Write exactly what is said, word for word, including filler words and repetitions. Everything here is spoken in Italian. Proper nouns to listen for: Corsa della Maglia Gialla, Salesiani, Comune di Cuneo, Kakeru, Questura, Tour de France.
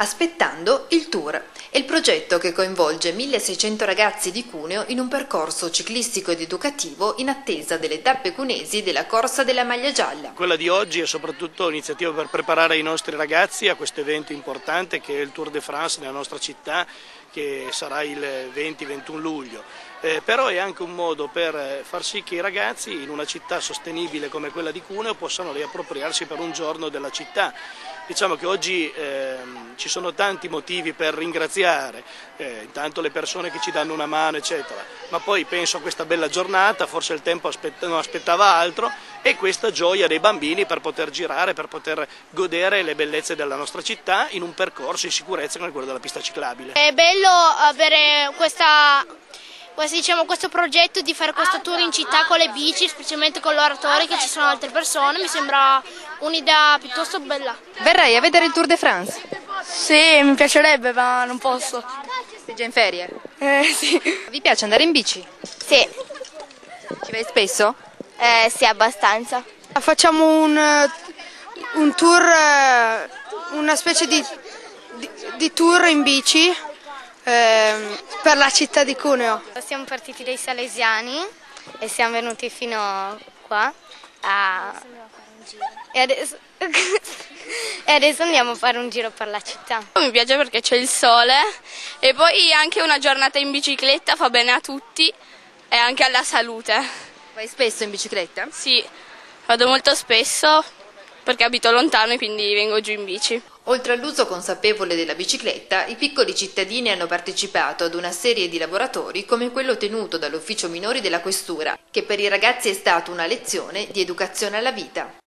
aspettando il Tour, è il progetto che coinvolge milleseicento ragazzi di Cuneo in un percorso ciclistico ed educativo in attesa delle tappe cunesi della Corsa della Maglia Gialla. Quella di oggi è soprattutto un'iniziativa per preparare i nostri ragazzi a questo evento importante che è il Tour de France nella nostra città, che sarà il venti ventuno luglio, eh, però è anche un modo per far sì che i ragazzi in una città sostenibile come quella di Cuneo possano riappropriarsi per un giorno della città. Diciamo che oggi eh, ci sono tanti motivi per ringraziare, eh, intanto le persone che ci danno una mano eccetera, ma poi penso a questa bella giornata, forse il tempo aspett- non aspettava altro, e questa gioia dei bambini per poter girare, per poter godere le bellezze della nostra città in un percorso in sicurezza come quello della pista ciclabile. È bello avere questa, questa, diciamo, questo progetto di fare questo tour in città con le bici, specialmente con l'oratore, che ci sono altre persone, mi sembra un'idea piuttosto bella. Verrai a vedere il Tour de France? Sì, mi piacerebbe, ma non posso. Sei già in ferie? Eh, sì. Vi piace andare in bici? Sì. Ci vai spesso? Eh, sì, abbastanza. Facciamo un, un tour, una specie di, di, di tour in bici eh, per la città di Cuneo. Siamo partiti dai Salesiani e siamo venuti fino qua a... e adesso... E adesso andiamo a fare un giro per la città. Mi piace perché c'è il sole e poi anche una giornata in bicicletta fa bene a tutti e anche alla salute. Vai spesso in bicicletta? Sì, vado molto spesso perché abito lontano e quindi vengo giù in bici. Oltre all'uso consapevole della bicicletta, i piccoli cittadini hanno partecipato ad una serie di laboratori come quello tenuto dall'ufficio minori della Questura, che per i ragazzi è stata una lezione di educazione alla vita.